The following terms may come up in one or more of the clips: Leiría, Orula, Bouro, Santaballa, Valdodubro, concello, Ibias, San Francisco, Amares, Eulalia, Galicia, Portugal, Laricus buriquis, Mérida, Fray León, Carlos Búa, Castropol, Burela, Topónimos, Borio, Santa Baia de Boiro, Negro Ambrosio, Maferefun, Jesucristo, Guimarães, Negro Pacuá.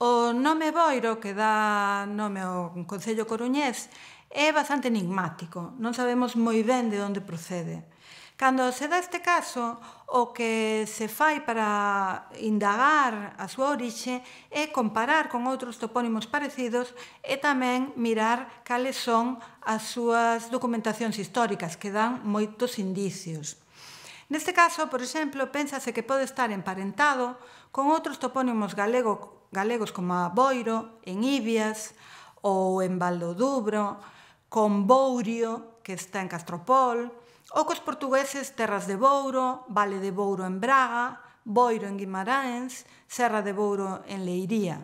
O nome Boiro, que dá nome ao Concello Coruñés, é bastante enigmático, non sabemos moi ben de onde procede. Cando se dá este caso, o que se fai para indagar a súa orixe é comparar con outros topónimos parecidos e tamén mirar cales son as súas documentacións históricas, que dan moitos indicios. Neste caso, por exemplo, pénsase que pode estar emparentado con outros topónimos galegos como a Boiro, en Ibias ou en Valdodubro, con Borio, que está en Castropol, ou cos portugueses Terras de Bouro, Vale de Bouro en Braga, Boiro en Guimarães, Serra de Bouro en Leiría.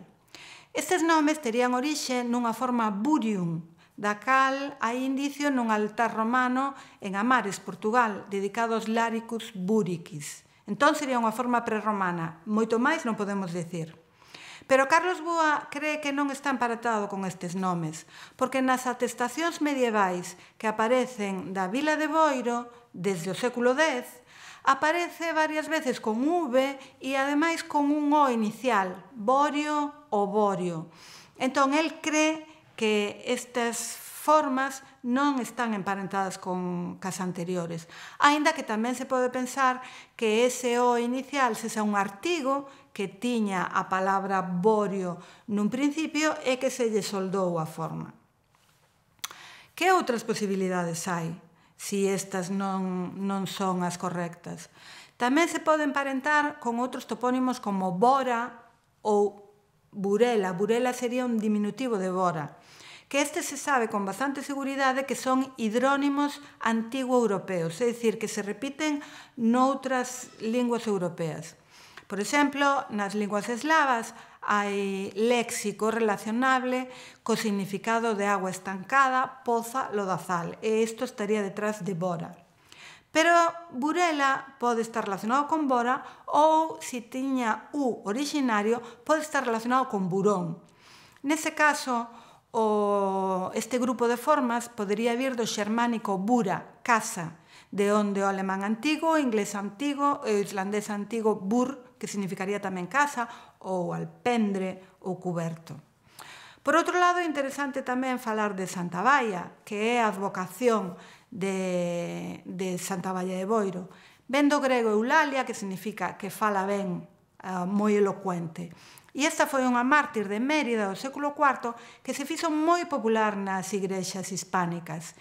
Estes nomes terían orixe nunha forma burium, da cal hai indicio nun altar romano en Amares, Portugal, dedicado aos Laricus buriquis. Entón sería unha forma prerromana, moito máis non podemos decir. Pero Carlos Búa cree que non está emparentado con estes nomes, porque nas atestacións medievais que aparecen da vila de Boiro desde o século X, aparece varias veces con V e ademais con un O inicial, Borio ou Borio. Entón, el cree que estas formas non están emparentadas con cas anteriores, aínda que tamén se pode pensar que ese O inicial sexa un artigo que tiña a palabra Borio nun principio e que se lle soldou a forma. Que outras posibilidades hai, se estas non son as correctas? Tamén se poden emparentar con outros topónimos como Bora ou Burela. Burela sería un diminutivo de Bora, que este se sabe con bastante seguridade que son hidrónimos antigo-europeos, é dicir, que se repiten noutras linguas europeas. Por exemplo, nas linguas eslavas hai léxico relacionable co significado de agua estancada, poza, lodazal, e isto estaría detrás de Bora. Pero Burela pode estar relacionado con Bora ou, se tiña U originario, pode estar relacionado con Burón. Nese caso, este grupo de formas podería vir do xermánico bura, casa, de onde o alemán antigo, o inglés antigo e o islandés antigo bur, que significaría tamén casa, ou alpendre ou cuberto. Por outro lado, é interesante tamén falar de Santa Baia, que é a advocación de Santa Baia de Boiro. Ven do grego Eulalia, que significa que fala ben, moi elocuente. E esta foi unha mártir de Mérida do século IV que se fixo moi popular nas igrexas hispánicas.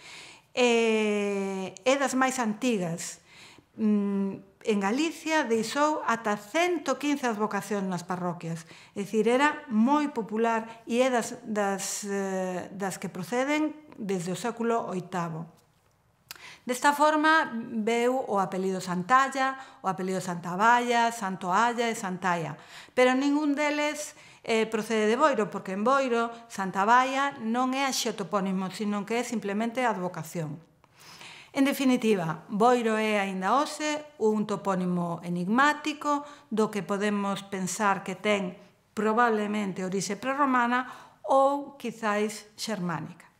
É das máis antigas. En Galicia deixou ata 115 advocacións nas parroquias, é dicir, era moi popular e é das que proceden desde o século VIII. Desta forma veu o apelido Santalla, o apelido Santaballa, Santoalla e Santaia, pero ningún deles procede de Boiro, porque en Boiro Santaballa non é axeotopónimo, sino que é simplemente advocación. En definitiva, Boiro é aínda hoxe un topónimo enigmático do que podemos pensar que ten probablemente orixe prerromana ou, quizais, xermánica.